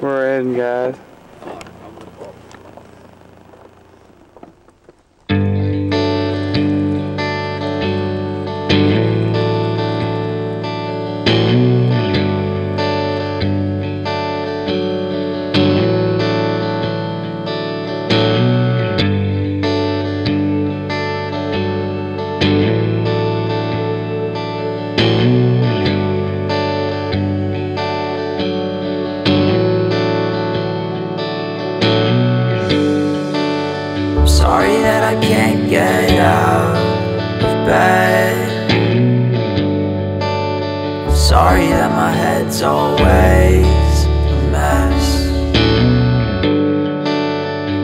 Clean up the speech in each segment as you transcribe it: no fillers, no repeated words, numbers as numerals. We're in, guys. Sorry that I can't get out of bed. Sorry that my head's always a mess.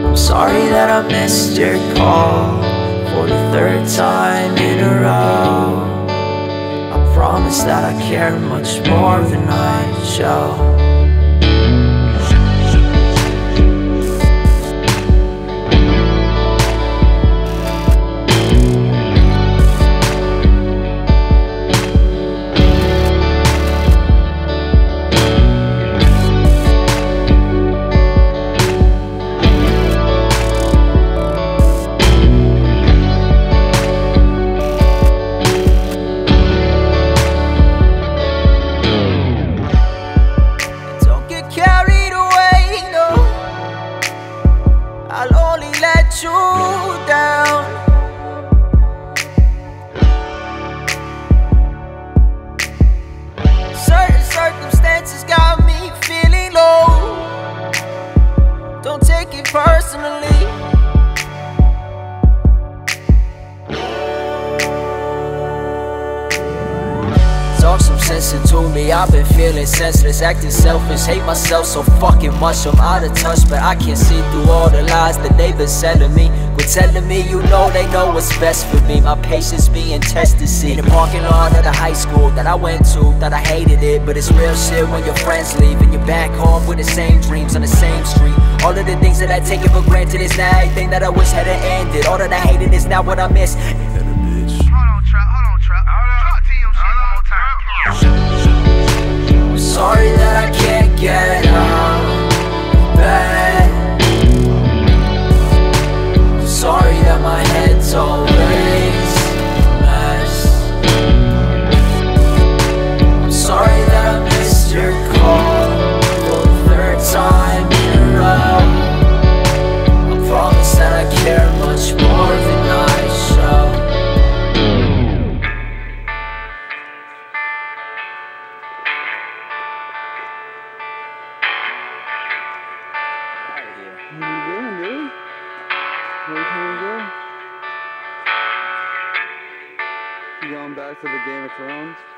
I'm sorry that I missed your call for the third time in a row. I promise that I care much more than I show. You down. Certain circumstances got me feeling low. Don't take it personally. Talk some sense into me, I've been feeling senseless, acting selfish, hate myself so fucking much, I'm out of touch, but I can't see through all the lies that they've been selling me. Quit telling me, you know they know what's best for me, my patience being tested, see. In the parking lot of the high school that I went to, thought I hated it, but it's real shit when your friends leave, and you're back home with the same dreams on the same street. All of the things that I take for granted is now everything that I wish had ended, all that I hated is now what I miss. I'm sorry that I can't get out of bed. I'm sorry that my head's always a mess. I'm sorry that I missed your call for the third time in a row. I promise that I care much more than I show. Going back to the Game of Thrones.